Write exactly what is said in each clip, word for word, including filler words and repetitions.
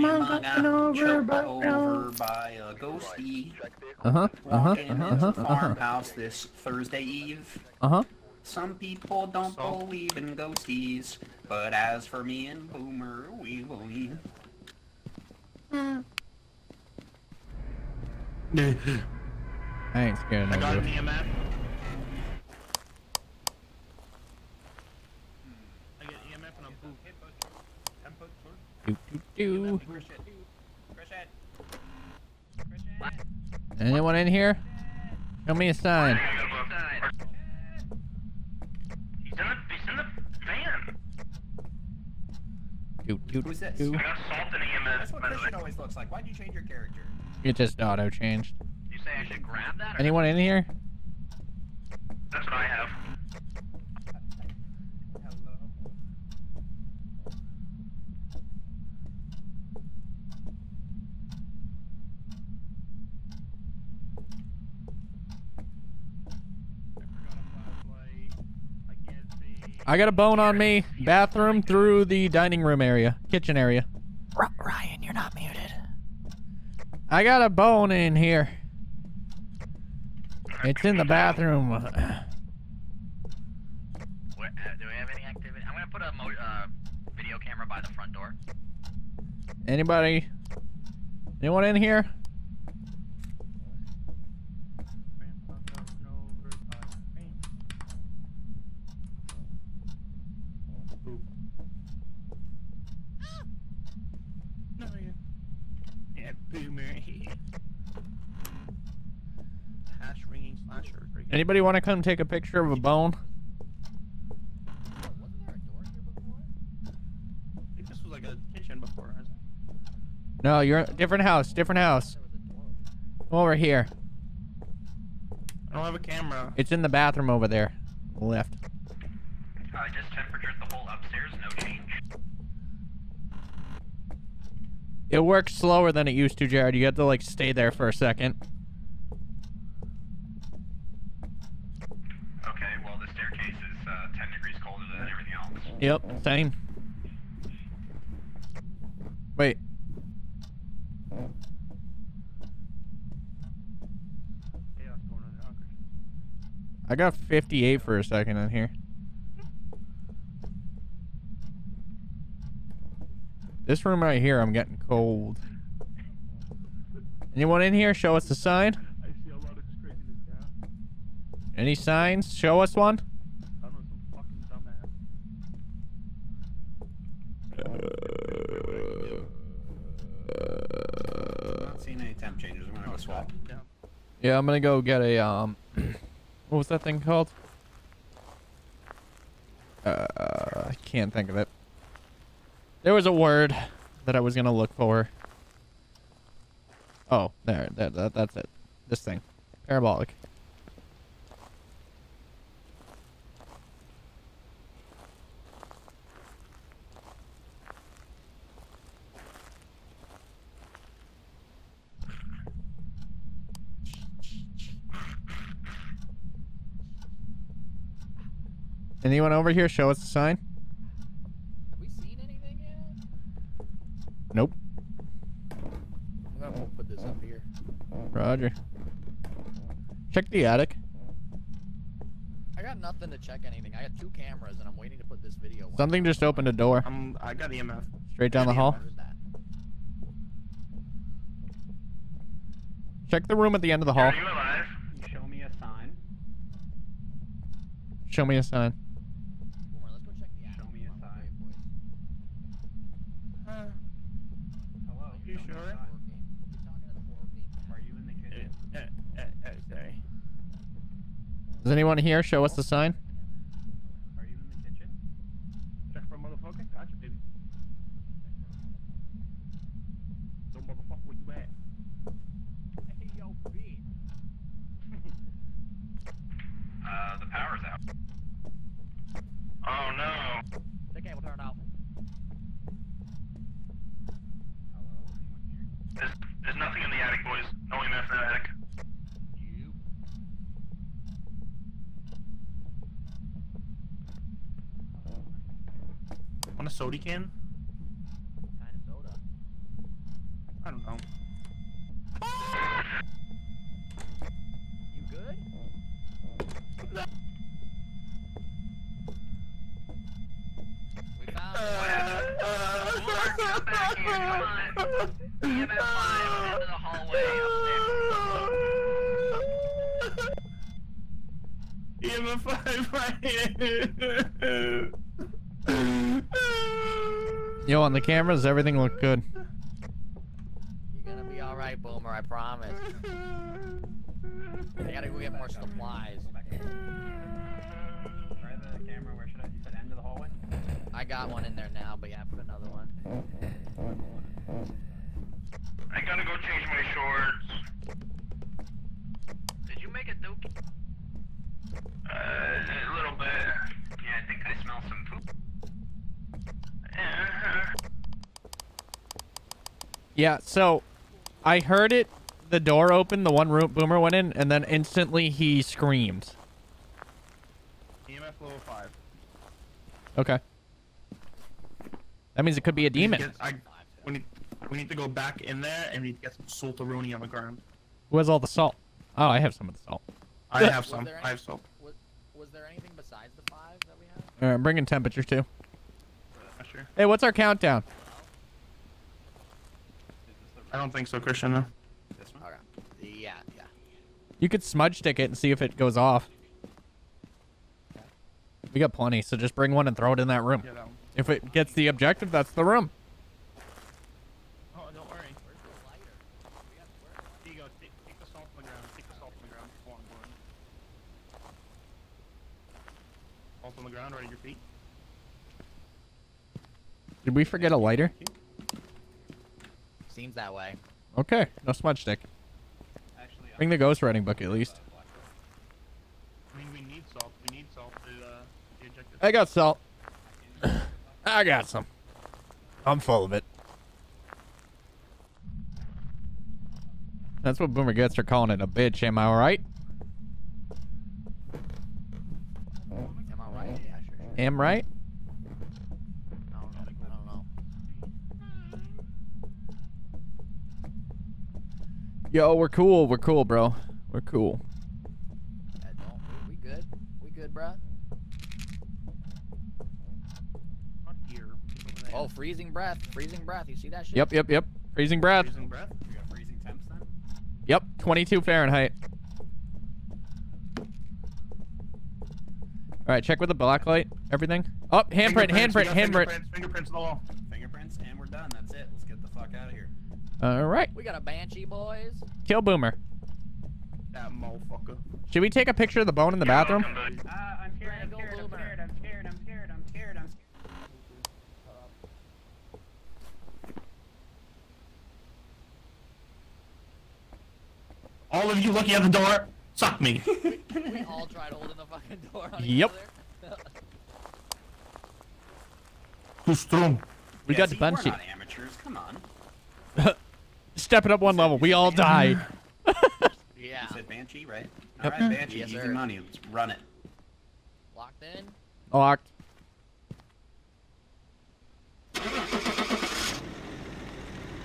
grandma gotten over, but over by a ghosty. Uh-huh, uh-huh, uh-huh, farmhouse this Thursday Eve. Uh-huh. Some people don't believe in ghosties, but as for me and Boomer, we believe. Hmm. I ain't scared no I got an E M F. Do, do, do. Anyone in here? Show me a sign. He's in the, he's in the van. Do, do, Who's this? Do. I got salt and E M S. That's what Christian always looks like. Why'd you change your character? It just auto changed. You say I should grab that? Or anyone in here? That's what I have. I got a bone on me. Bathroom through the dining room area. Kitchen area. Ryan, you're not muted. I got a bone in here. It's in the bathroom. What, uh, do we have any activity? I'm going to put a mo uh, video camera by the front door. Anybody? Anyone in here? Anybody want to come take a picture of a bone? Wasn't there a door here before? I think this was like a kitchen before. No, you're different house, different house. Come over here. I don't have a camera. It's in the bathroom over there, left. I just temperatured the whole upstairs, no change. It works slower than it used to, Jared. You have to like stay there for a second. Yep, same. Wait. I got fifty-eight for a second on here. This room right here, I'm getting cold. Anyone in here? Show us the sign. Any signs? Show us one. Swap. Yeah, I'm gonna go get a um what was that thing called? Uh I can't think of it. There was a word that I was gonna look for. Oh, there, that that that's it. This thing. Parabolic. Anyone over here? Show us the sign. Have we seen anything yet? Nope. I won't put this up here. Roger. Check the attic. I got nothing to check anything. I got two cameras and I'm waiting to put this video on. Something just opened a door. Um, I got E M F. Straight down the hall. Check the room at the end of the hall. Are you alive? Show me a sign. Show me a sign. Does anyone here show us the sign? Are you in the kitchen? Check for motherfucker. Gotcha, baby. Don't motherfucker where you at. Hey, yo, B. Uh, the power's out. Oh, no. The cable turned off. Hello? There's, there's nothing in the attic, boys. No E M F in the attic. A soda can? What kind of soda? five. Be about five into the hallway up there. E M F five right here. Yo, on the cameras, everything looked good. You're gonna be alright, Boomer, I promise. I gotta go get more supplies. Right, the camera, where should I? You said end of the hallway? I got one in there now, but yeah, I put another one. I gotta go change my shorts. Did you make a dookie? Uh, a little bit. Yeah, I think I smell some poop. Yeah, so I heard it, the door opened, the one room Boomer went in, and then instantly he screamed. E M F level five. Okay. That means it could be a demon. We need to, get, I, we need, we need to go back in there and we need to get some salt-a-roni on the ground. Who has all the salt? Oh, I have some of the salt. I have some. Any, I have salt. Was, was there anything besides the five that we had? All right, I'm bringing temperature too. Sure. Hey, what's our countdown? I don't think so, Christian. No. This one? Okay. Yeah, yeah. You could smudge stick it and see if it goes off. Okay. We got plenty, so just bring one and throw it in that room. Yeah, that one. If it gets the objective, that's the room. Oh, don't worry. Where's the lighter? We got where? Here you go. Take, take the salt from the ground. Take the salt from the ground. One, one. Salt on the ground, right at your feet. Did we forget a lighter? Seems that way. Okay, no smudge stick. Actually, bring the ghost writing book at least. I mean, we need salt. We need salt to, uh, to eject it. I got salt. I got some. I'm full of it. That's what Boomer gets for calling it a bitch. Am I alright? Am I right? Yeah, sure. Am right? Yo, we're cool. We're cool, bro. We're cool. Yeah, don't, we good? We good, bro? Not here. Oh, freezing breath. Freezing breath. You see that shit? Yep, yep, yep. Freezing breath. Freezing breath? We got freezing temps then? Yep, twenty-two Fahrenheit. Alright, check with the black light. Everything. Oh, handprint, handprint, handprint. Fingerprints, fingerprints on the wall. Fingerprints, and we're done. That's it. Let's get the fuck out of here. All right. We got a banshee, boys. Kill Boomer. That motherfucker. Should we take a picture of the bone in the bathroom? Uh, I'm scared. I'm scared. I'm scared. I'm scared. I'm scared. I'm scared. I'm scared. All of you looking at the door, suck me. we, we all tried holding the fucking door on each other. Yep. Too strong. We yeah, got see, the banshee. We're not amateurs. Come on. Step it up one level. We all died. Yeah. You said Banshee, right? All right, Banshee. Yes, easy money. Let's run it. Locked in? Locked.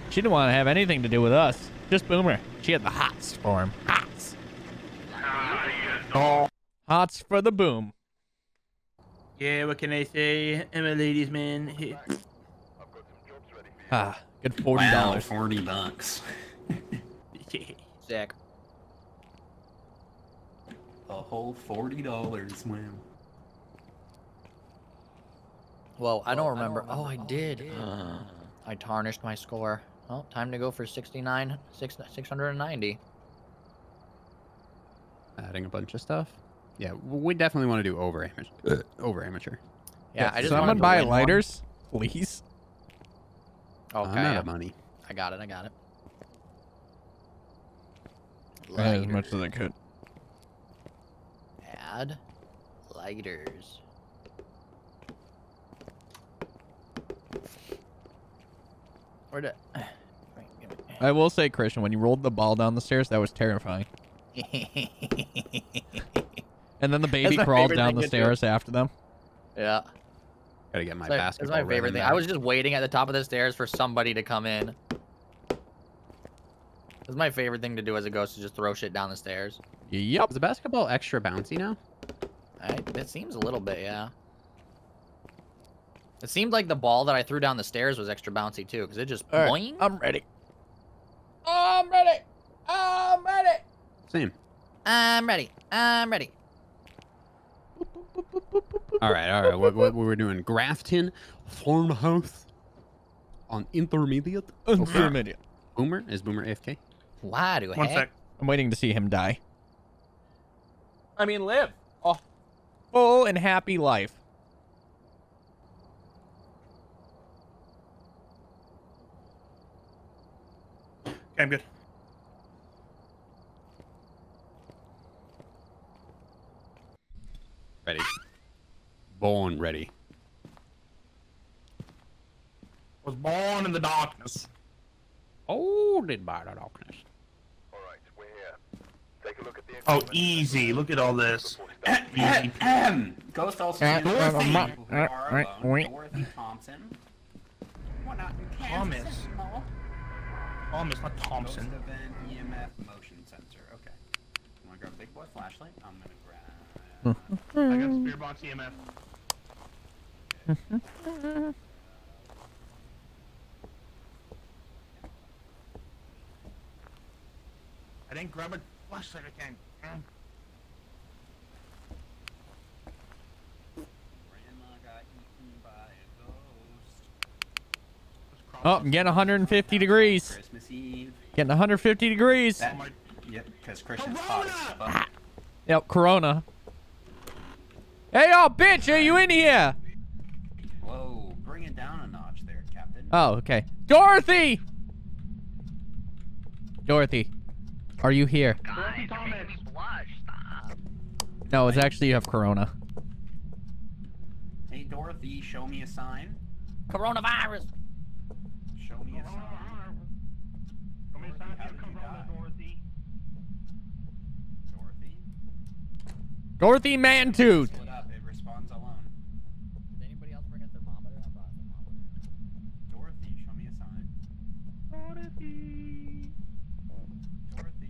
She didn't want to have anything to do with us. Just Boomer. She had the hots for him. Hots. Hots for the boom. Yeah, what can I say? I'm a ladies' man. Ah. Good forty dollars. Wow, forty bucks. Yeah. Sick. A whole forty dollars, man. Well, I don't, oh, remember. I don't remember. Oh, I oh, did. I, did. Uh, I tarnished my score. Oh, time to go for sixty-nine, six six hundred and ninety. Adding a bunch of stuff. Yeah, we definitely want to do over amateur. over amateur. Yeah, yeah, I just. Someone buy lighters, one. please. Okay. I'm out of money. I got it. I got it. Lighter. I had as much as I could. Add lighters. Where did? I will say, Christian, when you rolled the ball down the stairs, that was terrifying. And then the baby crawled down the stairs after them. Yeah. Gotta get my so, basketball. That's my favorite thing. Back. I was just waiting at the top of the stairs for somebody to come in. That's my favorite thing to do as a ghost, is just throw shit down the stairs. Yep. Is the basketball extra bouncy now? I, it seems a little bit, yeah. It seemed like the ball that I threw down the stairs was extra bouncy too, because it just All boing. Right. I'm ready. I'm ready. I'm ready. Same. I'm ready. I'm ready. All right, all right. What, what we're doing? Grafton, farmhouse, on intermediate. Intermediate. Boomer is Boomer A F K. Why do I? One heck? sec. I'm waiting to see him die. I mean, live. Oh, full and happy life. Okay, I'm good. Ready. Born ready. Was born in the darkness. Holded by the darkness. All right, we're here. Take a look at the oh, easy. Look at all this. Ghost also uh, Dorothy. Uh, who uh, are uh, alone. Uh, Dorothy Thompson. We're not in Kansas Thomas. Anymore. Thomas, not Thompson. Ghost of an E M F motion sensor. Okay. You want to grab a big boy flashlight? I'm gonna. I got a spear box E M F. Okay. I didn't grab a flashlight again. Grandma got eaten by a ghost. Oh, I'm getting one hundred fifty degrees. Christmas Eve. Getting one hundred fifty degrees. That, yep, because Christian's hot. Yep, Corona. Hey, y'all, bitch, are you in here? Whoa, bring it down a notch there, Captain. Oh, okay. Dorothy! Dorothy, are you here? God, blush, stop. No, it's actually you have Corona. Hey, Dorothy, show me a sign. Coronavirus! Show me a sign. Show me a sign of Corona, Dorothy. Dorothy? Dorothy Mantooth!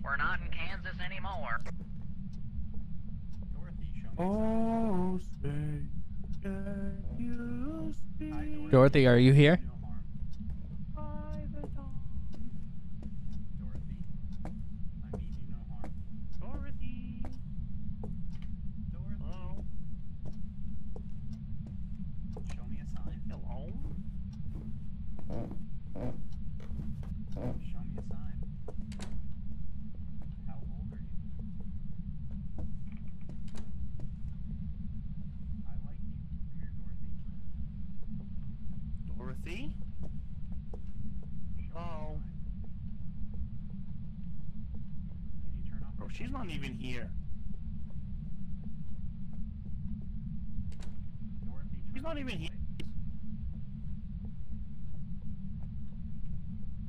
We're not in Kansas anymore. Dorothy, show me oh, say, can you speak? Hi, Dorothy. Dorothy, are you here? No harm. Dorothy, I mean you no harm. Dorothy. Dorothy. Hello. Show me a sign. Hello. Show me a sign. Dorothy? Oh. Can you turn off? Oh, she's not even here. Dorothy, she's not even here.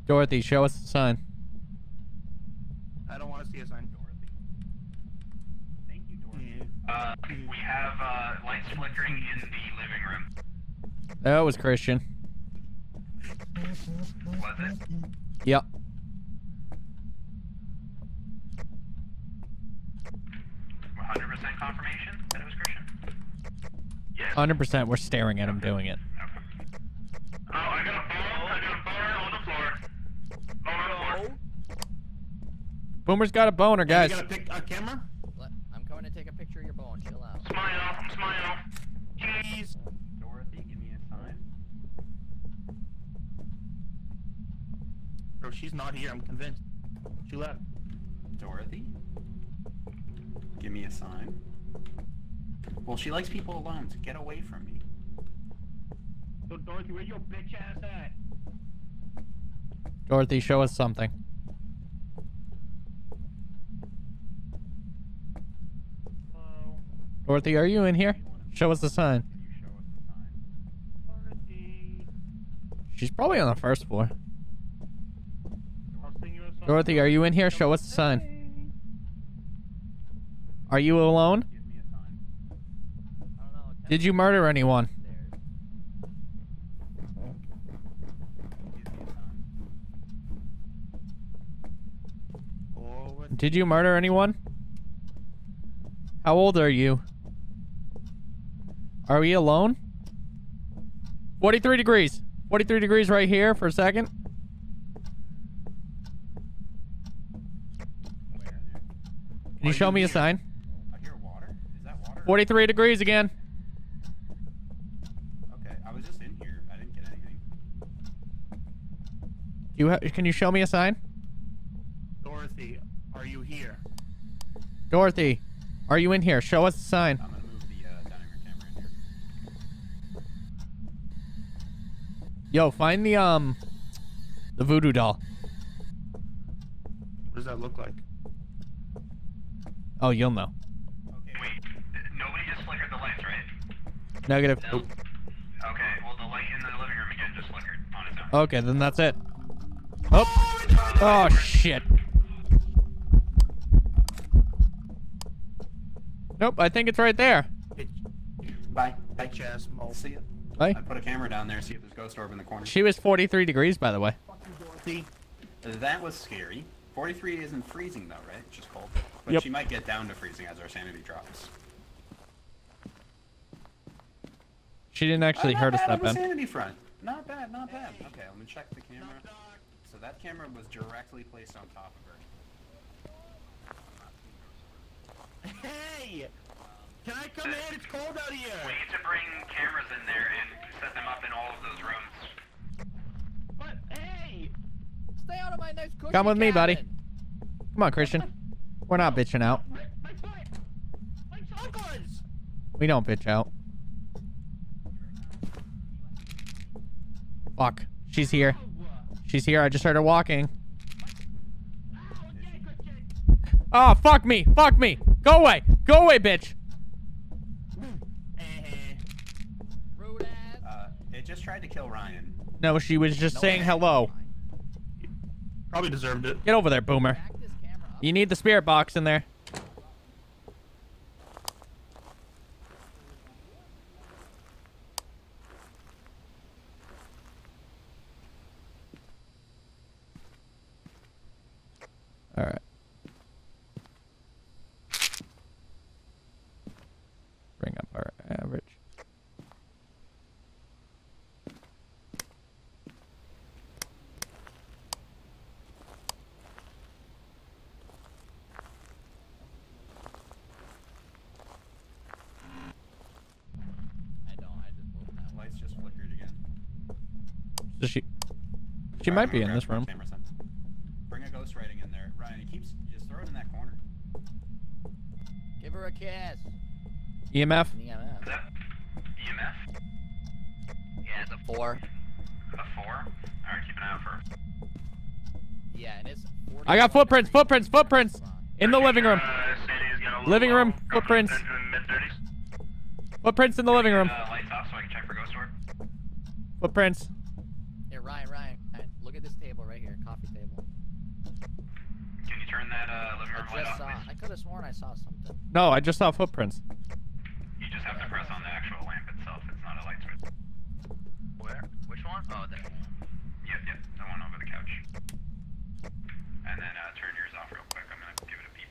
Dorothy, show us the sign. I don't want to see a sign, Dorothy. Thank you, Dorothy. Uh, we have uh, lights flickering in the living room. That was Christian. Was it? Yep. one hundred percent confirmation that it was Christian? Yes. one hundred percent, we're staring at him doing it. Okay. Oh, I got a ball. I got a boner on the floor. Boner on the floor. Boomer's got a boner, guys. You got a, pic a camera? I'm coming to take a picture of your bone. Chill out. Smile. I'm smile. Jeez. Dorothy, give me a sign. Bro, she's not here, I'm convinced. She left. Dorothy? Give me a sign. Well, she likes people alone, so get away from me. So, Dorothy, where's your bitch ass at? Dorothy, show us something. Hello? Dorothy, are you in here? Show us the sign. Show us the sign. Dorothy. She's probably on the first floor. Dorothy, are you in here? Show us the sign. Are you alone? Did you murder anyone? Did you murder anyone? How old are you? Are we alone? forty-three degrees. forty-three degrees right here for a second. Can you show me a sign? I hear water. Is that water? forty-three degrees again. Okay, I was just in here. I didn't get anything. You ha can you show me a sign? Dorothy, are you here? Dorothy, are you in here? Show us a sign. I'm gonna move the uh, dining room camera in here. Yo, find the um, the voodoo doll. What does that look like? Oh, you'll know. Okay, wait. Nobody just flickered the lights, right? Negative. No. Okay, well the light in the living room again just flickered on its own. Okay, then that's it. Oh. Oh, oh shit. Nope, I think it's right there. Bye. Bye, Chaz. I'll see you. Bye. I put a camera down there, see if there's a ghost orb in the corner. She was forty-three degrees, by the way. Fucking Dorothy. That was scary. forty-three isn't freezing, though, right? It's just cold. But yep. She might get down to freezing as our sanity drops. She didn't actually oh, hurt us that bad. Sanity front. Not bad, not hey. bad. Okay, let me check the camera. So that camera was directly placed on top of her. Hey! Can I come in? It's cold out here! We need to bring cameras in there and set them up in all of those rooms. But, hey! Stay out of my nice cookie Come with cabin. me, buddy. Come on, Christian. We're not bitching out. My, my foot! My chocolates! We don't bitch out. Fuck. She's here. She's here. I just heard her walking. Oh, fuck me. Fuck me. Go away. Go away, bitch. Uh, it just tried to kill Ryan. No, she was just no saying way. hello. Probably deserved it. Get over there, Boomer. You need the spirit box in there. All right. Bring up our average. Does she she All might right, be in this room. Bring a ghost writing in there. Ryan, he keeps just throw it in that corner. Give her a kiss. E M F? E M F. E M F? Yeah, it's a four. A four? Alright, keep an eye out for her. Yeah, and it's four. I got footprints, footprints, footprints! In the living room. Uh, living room, footprints. Footprints in the living room. Uh, lights off so I can check for ghost orb. Footprints. Ryan, Ryan, Ryan, look at this table right here, coffee table. Can you turn that uh, living room light off, please? I could have sworn I saw something. No, I just saw footprints. You just have to press on the actual lamp itself. It's not a light switch. Where? Which one? Oh, there. Yep, yep. The one over the couch. And then uh, turn yours off real quick. I'm going to give it a peep.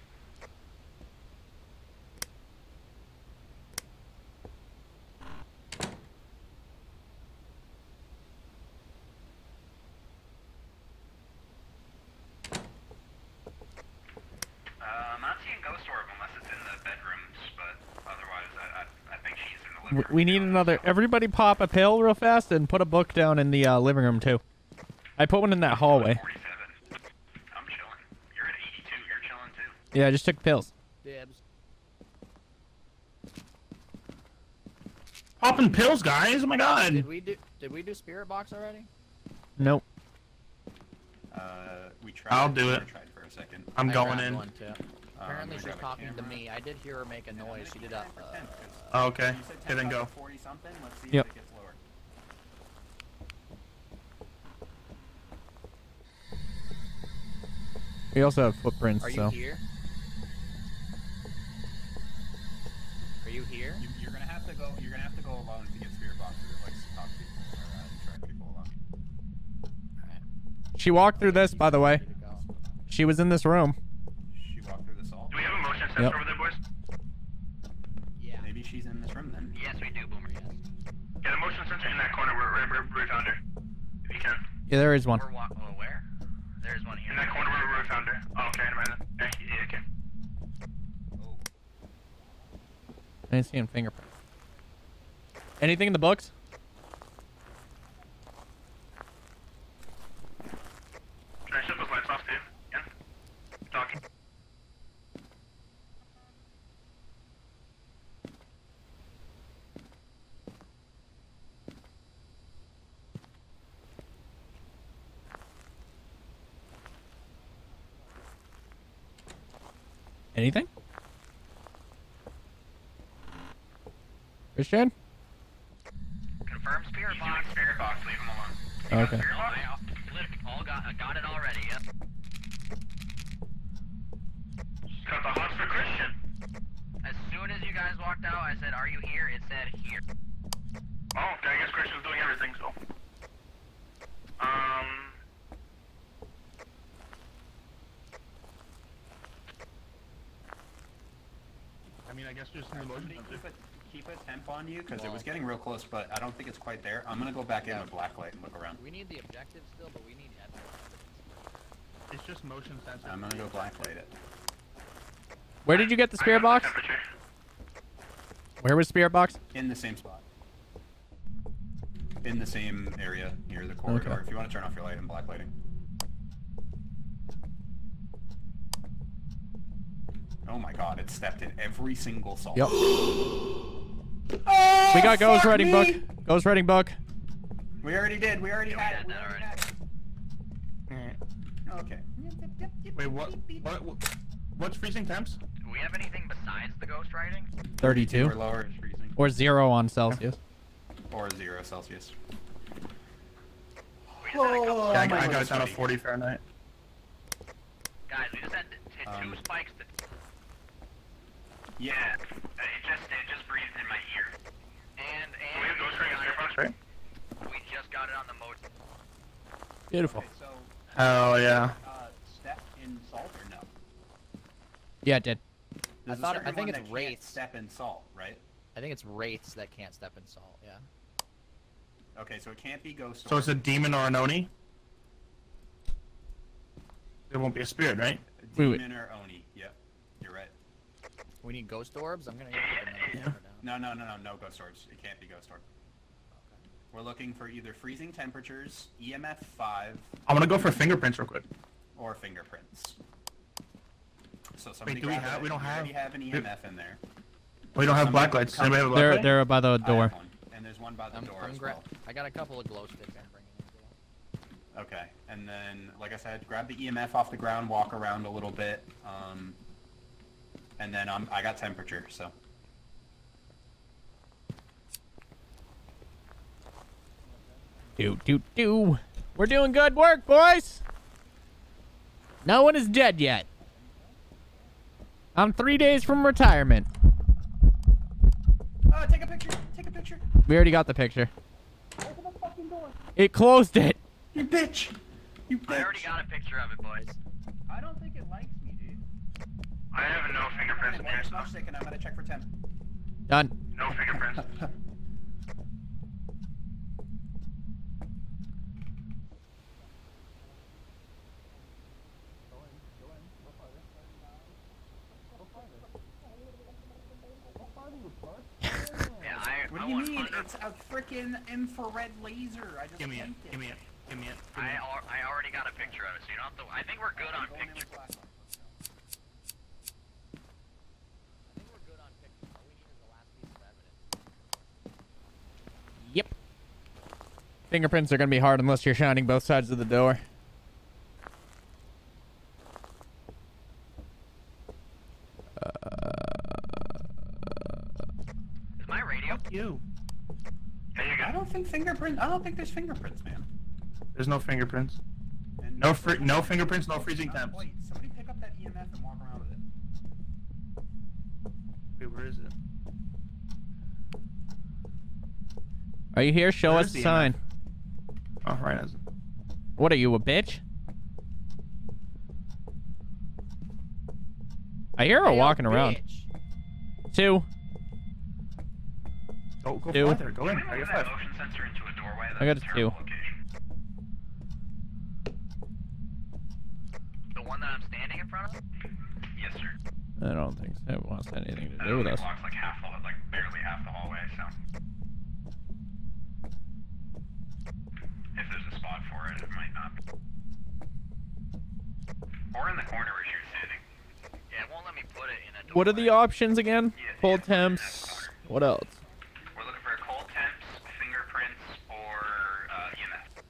We need another. Everybody pop a pill real fast and put a book down in the uh, living room, too. I put one in that hallway. I'm chilling. You're at eighty-two. You're chilling, too. Yeah, I just took pills. Dibs. Popping pills, guys. Oh, my God. Did we do, did we do Spirit Box already? Nope. Uh, we tried. I'll do it. Tried for a second. I'm I going in. One, Apparently um, she's talking to me. I did hear her make a noise. She did a... Uh, oh, okay. Okay, then go. forty something. Let's see yep. if it gets lower. We also have footprints, Are you so... here? Are you here? You, you're gonna have to go... You're gonna have to go alone to get spirit boxes. Like, talk to people or uh, track people alone. Alright. She walked through this, by the way. She was in this room. Yep. Over there, boys? Yeah. Maybe she's in this room then. Yes, we do, Boomer. Yes. Get a motion sensor in that corner where where we found her. If you can. Yeah, there is one. Or, or where? There is one here. In that corner where we found her. Oh, okay, never mind. Yeah, yeah, okay. Oh. I didn't see him fingerprint. Anything in the books? Can I shut those lights off, too? Yeah. Talking. Anything? Christian? Confirm spirit box. Spirit box. Leave him alone. Okay. Spirit box? All got, got it already. Yep. Got the hots for Christian. As soon as you guys walked out, I said, "Are you here?" It said, "Here." Oh, okay. I guess Christian's doing everything. So, um. I mean, I guess just new lotion. Keep a temp on you because it was getting real close, but I don't think it's quite there. I'm gonna go back in with black light and look around. We need the objective still, but we need evidence. It's just motion sensor. I'm gonna go black light it. Where did you get the spirit box? Where was spirit box? In the same spot. In the same area near the corridor. Okay. If you want to turn off your light and black lighting. Oh my God! It stepped in every single salt. Yep. Oh, we got ghost writing book. Ghost writing book. We already did. We already had it. We already had it. Okay. Wait, what, what? What's freezing temps? Do we have anything besides the ghost writing? Thirty-two. Or lower is freezing. Or zero on Celsius. Or zero Celsius. Oh, yeah, I got, I got it down to forty Fahrenheit. Guys, we just had hit two um, spikes. That yeah, it just it just breathed in my ear. And and we have ghost ring airbox, right? We just got it on the motor. Beautiful. Okay, so, oh yeah. Uh, step in salt or no? Yeah, it did. There's I thought it, I think it's wraiths step in salt, right? I think it's wraiths that can't step in salt. Yeah. Okay, so it can't be ghost. So it's a demon or an oni. It won't be a spirit, right? A demon wait, wait. or oni. Yep, you're right. We need ghost orbs? I'm gonna get another No, no, no, no, no ghost orbs. It can't be ghost orb. Okay. We're looking for either freezing temperatures, E M F five... I'm gonna go for fingerprints real quick. Or fingerprints. So somebody Wait, do we have... It. We don't have... We have an E M F in there. We don't have blacklights. Anybody have a black light? They're by the door. And there's one by the I'm, door I'm as well. I got a couple of glow sticks I'm bringing in. Okay. And then, like I said, grab the E M F off the ground, walk around a little bit. Um... And then um, I got temperature, so. Do, do, do. We're doing good work, boys. No one is dead yet. I'm three days from retirement. Uh, take a picture. Take a picture. We already got the picture. Open the fucking door. It closed it. You bitch. You bitch. I already got a picture of it, boys. I don't think it likes me, dude. I have no fingerprints in here, so I'm gonna check for temp. Done. No fingerprints. What do you mean? It's a freaking infrared laser. I just give me it. Give me it. Give me it. I I already got a picture of it, so you don't have to. I think we're good on pictures. Yep. Fingerprints are going to be hard unless you're shining both sides of the door. Uh, Is my radio? You. There you go. I don't think fingerprints. I don't think there's fingerprints, man. There's no fingerprints. And no fr no fingerprints, no freezing oh, temps. Wait, somebody pick up that E M F and walk around with it. Wait, where is it? Are you here? Show Where's us the sign. Oh, right. What are you, a bitch? I hear her walking bitch. around. Two. Go, go Two. There. Go in. I guess that motion sensor into a doorway. I got a two. Location. The one that I'm standing in front of? Yes, sir. I don't think so. It wants anything to do with us. It blocks like half the, like barely half the hallway, so. If there's a spot for it, it might not be. Or in the corner where you're sitting. Yeah, it won't let me put it in a door. What are the options again? Yeah, cold yeah, temps. What else? We're looking for cold temps, fingerprints, or uh, E M F.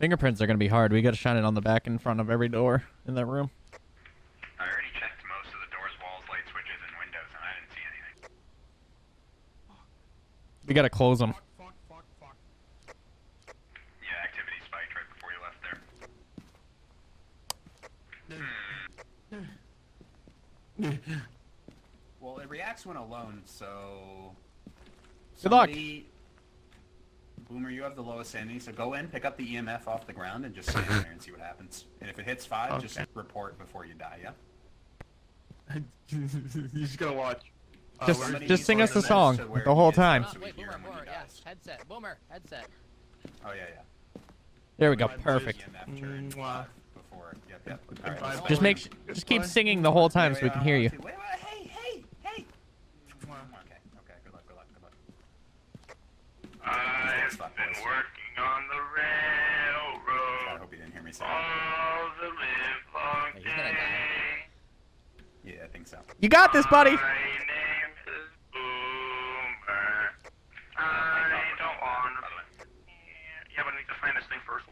Fingerprints are going to be hard. We got to shine it on the back in front of every door in that room. I already checked most of the doors, walls, light switches, and windows, and I didn't see anything. We got to close them. Well, it reacts when alone, so... Somebody... Good luck! Boomer, you have the lowest sanity, so go in, pick up the E M F off the ground, and just sit in there and see what happens. And if it hits five, okay. Just report before you die, yeah? You just gotta watch. Just, uh, just sing us a song the whole time. Oh, wait, Boomer, Boomer, yes. Headset, Boomer, headset. Oh, yeah, yeah. There we go, perfect. Yep, yep. Right. Right. Just make, just keep singing the whole time so we can hear you. Wait, wait, hey, hey, hey! Okay, okay, good luck, good luck, good luck. I've been working on the railroad. I hope you didn't hear me say all the live long day. Yeah, I think so. You got this, buddy. My name is Boomer. I don't want to. Yeah, but I need to find this thing first.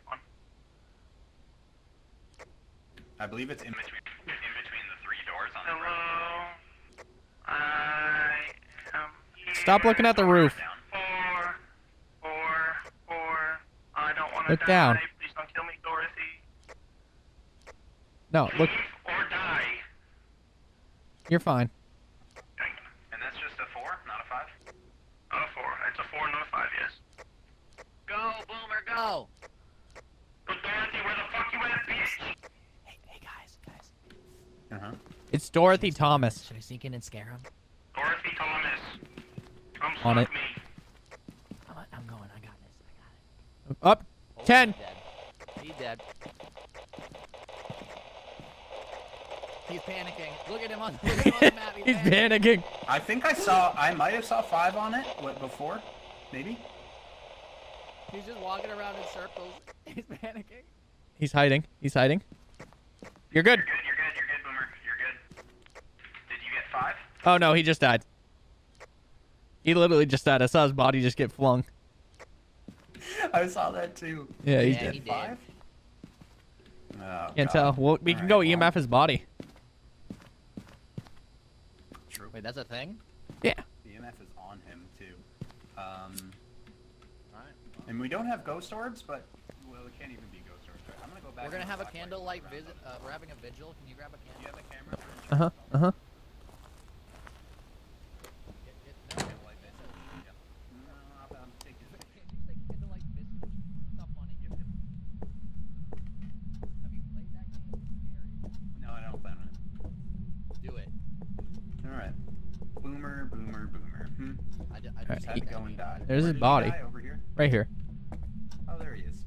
I believe it's in between, in between the three doors on Hello. The roof. I am here. Stop looking at the roof. Or, or, or, I don't want to die. Down. Please don't kill me, Dorothy. No, look. Or die. You're fine. And that's just a four, not a five? Not a four. It's a four, not a five, yes. Go, Boomer, go! Go, Dorothy, where the fuck you at, bitch? Uh-huh. It's Dorothy Thomas. Should I sneak in and scare him? Dorothy Thomas. Come on it. Me. I'm, I'm going. I got this. I got it. Up. Oh, ten. He's dead. He's dead. He's panicking. Look at him on, look at him on the map. He's, He's panicking. panicking. I think I saw. I might have saw five on it. What before? Maybe. He's just walking around in circles. He's panicking. He's hiding. He's hiding. You're good. You're good. You're good. You're good. Five? Oh no, he just died. He literally just died. I saw his body just get flung. I saw that too. Yeah, he yeah, did. He did. Five? Oh, Can't God. tell. Well, we All can right, go E M F well. his body. True. Wait, that's a thing? Yeah. The E M F is on him too. Um, All right. Well. And we don't have ghost orbs, but well, it can't even be ghost orbs. Right? I'm gonna go back. We're gonna have a candlelight visit. Uh, we're having a vigil. Can you grab a candle? Do you have a camera? Uh huh. Uh huh. Boomer, boomer, boomer. Hmm. I, I just right. had to go and die. There's Where his body. Over here? Right here. Oh, there he is.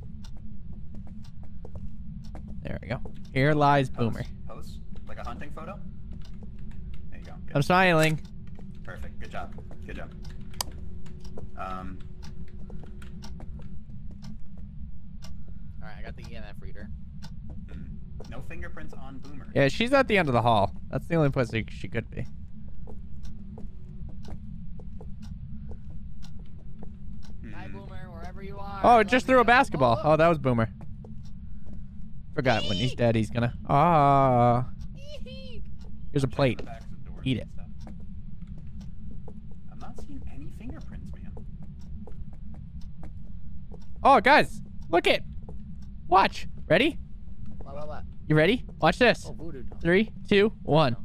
There we go. Here lies Post. Boomer. Post? Like a hunting photo? There you go. Good. I'm smiling. Perfect. Good job. Good job. Um. Alright, I got the E M F reader. No fingerprints on Boomer. Yeah, she's at the end of the hall. That's the only place she could be. Boomer, wherever you are. Oh, it just threw a basketball. Oh, that was Boomer. Forgot when he's dead, he's gonna. Ah. Here's a plate. Eat it. I'm not seeing any fingerprints, man. Oh, guys, look it. Watch. Ready? You ready? Watch this. Three, two, one.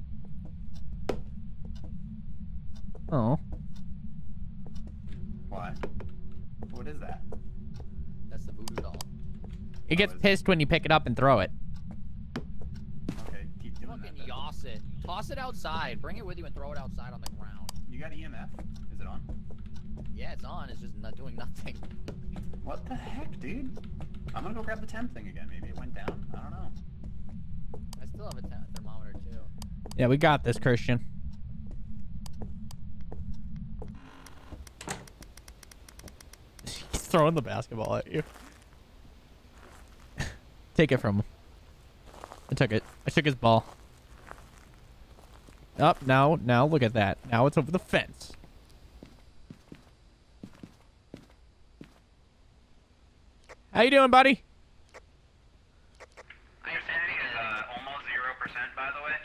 Oh. Why? What is that? That's the voodoo doll. It oh, gets pissed it? when you pick it up and throw it. Okay, keep doing Fucking that. Yoss it. Toss it outside. Bring it with you and throw it outside on the ground. You got E M F? Is it on? Yeah, it's on. It's just not doing nothing. What the heck, dude? I'm gonna go grab the temp thing again. Maybe it went down. I don't know. I still have a temp thermometer, too. Yeah, we got this, Christian. He's throwing the basketball at you. Take it from him. I took it. I took his ball. Up oh, now, now look at that. Now it's over the fence. How you doing, buddy? My sanity is uh, almost zero percent, by the way.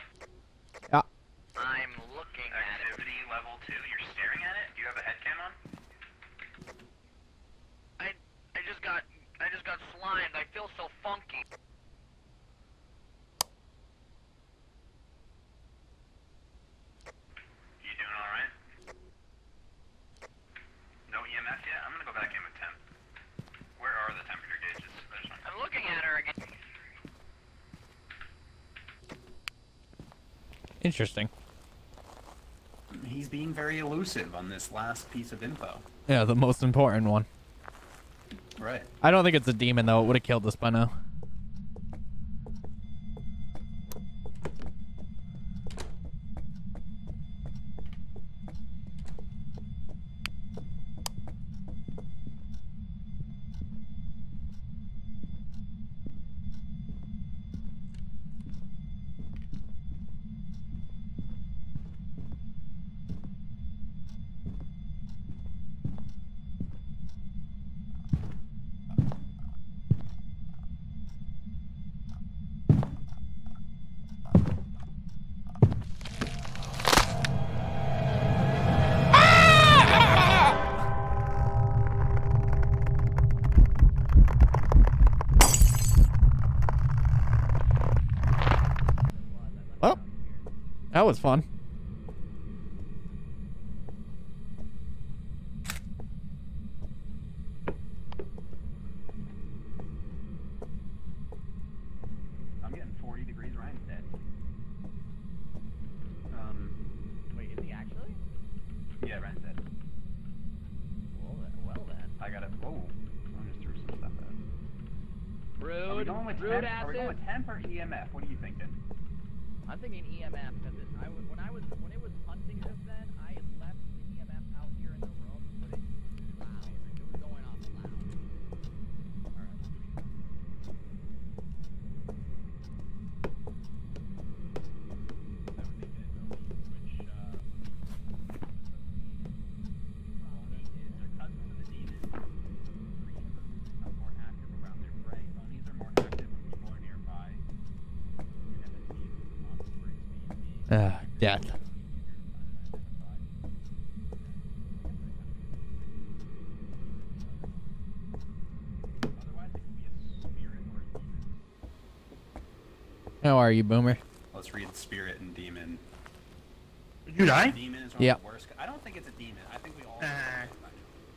Yeah. I'm looking at activity level two. You're staring at it. Do you have a headcam on? I I just got I just got slimed. I feel so funky. Interesting. He's being very elusive on this last piece of info. Yeah, the most important one. Right. I don't think it's a demon, though. It would have killed us by now. That was fun. I'm getting forty degrees right instead. Um, wait, is he actually? Yeah, right instead. Well then, well then. I gotta, oh, I just threw some stuff out. Rude, are we going with rude temp, acid. Are we going with temp or E M F? What are you thinking? I'm thinking E M F because I was when I was when it was hunting this then I had left the E M F out here in the room, but it was loud. It was going off loud. All right. Ah, uh, death. How are you, Boomer? Let's read spirit and demon. Did you die? Demon is one yep. of the worst. I don't think it's a demon. I think we all. Uh,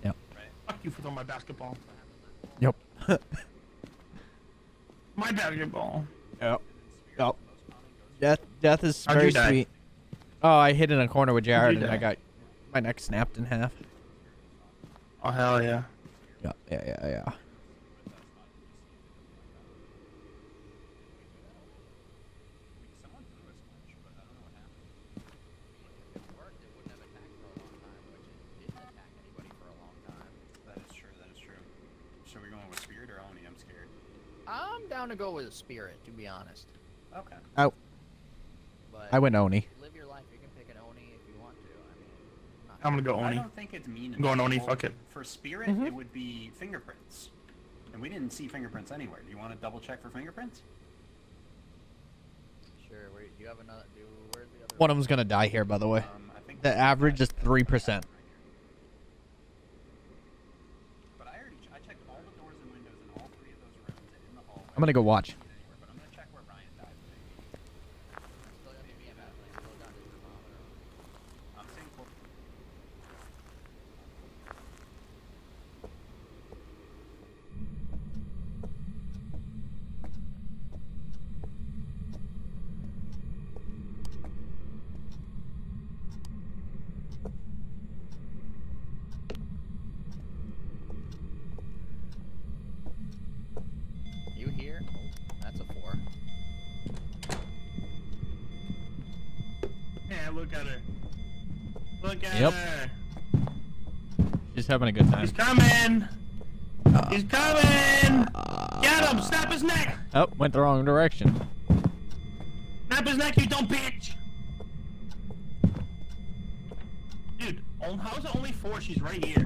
yep. Right? Fuck you for throwing my basketball. Yep. My basketball. Yep. Yep. Death, death is very sweet. Oh, I hid in a corner with Jared and I got my neck snapped in half. Oh, hell yeah. Yeah, yeah, yeah, yeah. That is true, that is true. So we're going with spirit or Oni? I'm scared. I'm down to go with spirit, to be honest. Okay. Oh. But I went Oni. Live your life. You can pick an Oni if you want to. I mean, I'm gonna go Oni. I don't think it's mean. I'm going Oni. Fuck it. For spirit, mm-hmm. it would be fingerprints, and we didn't see fingerprints anywhere. Do you want to double check for fingerprints? Sure. Where, do you have another? Do, where's the other one? One of them's gonna die here, by the way. Um, I think the average is three percent. But I already I checked all the doors and windows in all three of those rooms and in the hallway. I'm gonna go watch. Yeah, look at her. Look at yep. her. She's having a good time. He's coming. Uh, He's coming. Uh, Get him. Snap his neck. Oh, went the wrong direction. Snap his neck, you dumb bitch. Dude, how's it only four? She's right here.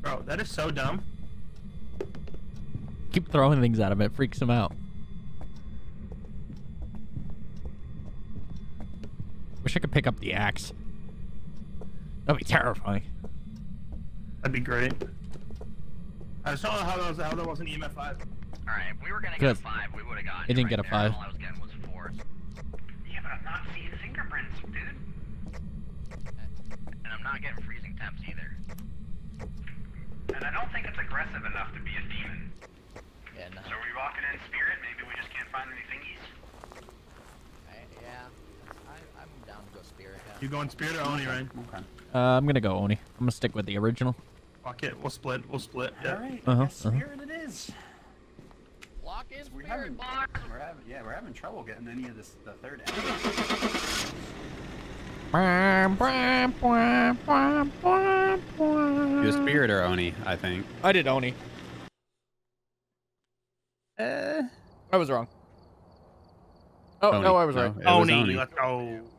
Bro, that is so dumb. Keep throwing things at him. It freaks him out. Wish I could pick up the axe. That'd be terrifying. That'd be great. I saw how that was, how that was an E M F five. Alright, if we were gonna Good. get a five, we would have gotten it. It didn't right get a there. five. All I was getting was four. Yeah, but I'm not seeing fingerprints, dude. And I'm not getting freezing temps either. And I don't think it's aggressive enough to be a demon. Yeah, no. So are we walking in spirit? Maybe we just can't find any thingies? Right, yeah. I, I'm down to go spirit. Yeah. You going spirit or Oni, right? Okay. Uh, I'm gonna go Oni. I'm gonna stick with the original. Fuck it, we'll split, we'll split. Yeah. Alright, uh-huh, spirit uh-huh. it is. Lock in spirit, we're having, box. We're having, yeah, we're having trouble getting any of this, the third act. Do spirit or Oni, I think. I did Oni. Uh, I was wrong. Oh, Oni. no, I was no, right. Oni, was Oni. Let's go.